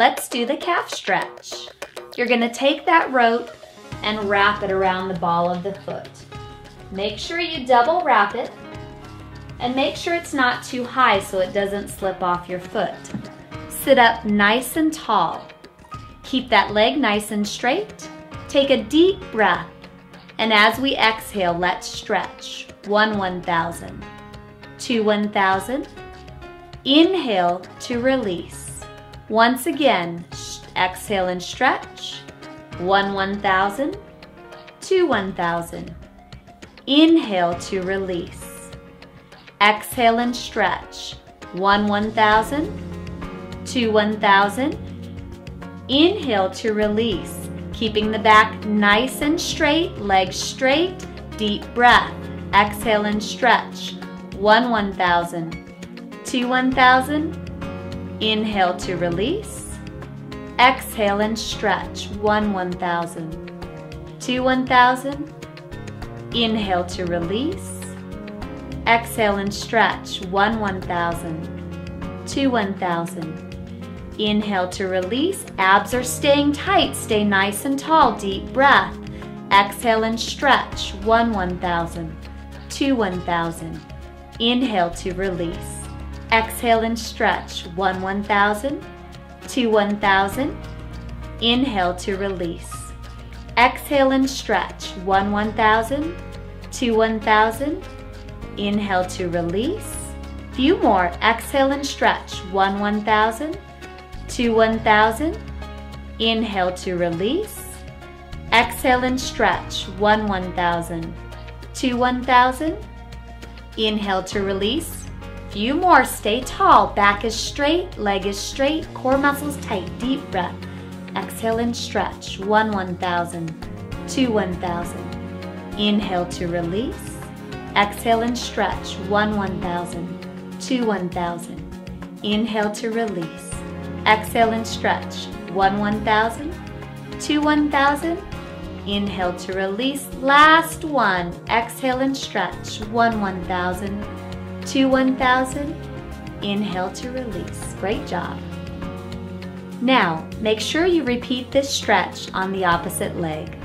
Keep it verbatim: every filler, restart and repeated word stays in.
Let's do the calf stretch. You're going to take that rope and wrap it around the ball of the foot. Make sure you double wrap it and make sure it's not too high so it doesn't slip off your foot. Sit up nice and tall. Keep that leg nice and straight. Take a deep breath, and as we exhale, let's stretch. one one thousand, two one thousand. Inhale to release. Once again, exhale and stretch. one one thousand, two one thousand. Inhale to release. Exhale and stretch. one one thousand, two one thousand. Inhale to release. Keeping the back nice and straight, legs straight, deep breath. Exhale and stretch. one one thousand, two one thousand. Inhale to release. Exhale and stretch. one one thousand, two one thousand. Inhale to release. Exhale and stretch. one one thousand, two one thousand. Inhale to release. Abs are staying tight. Stay nice and tall. Deep breath. Exhale and stretch. one one thousand, two one thousand. Inhale to release. Exhale and stretch. one one thousand, two one thousand. Inhale to release. Exhale and stretch. one one thousand, two one thousand. Inhale to release. Few more. Exhale and stretch. one one thousand. two one thousand. Inhale to release. Exhale and stretch. one one thousand, two one thousand. Inhale to release. Few more. Stay tall. Back is straight. Leg is straight. Core muscles tight. Deep breath. Exhale and stretch. one one thousand, two one thousand. Inhale to release. Exhale and stretch. one one thousand, two one thousand. Inhale to release. Exhale and stretch. one one thousand, two one thousand. Inhale to release. Last one. Exhale and stretch. one one thousand, two one thousand. Inhale to release. Great job. Now, make sure you repeat this stretch on the opposite leg.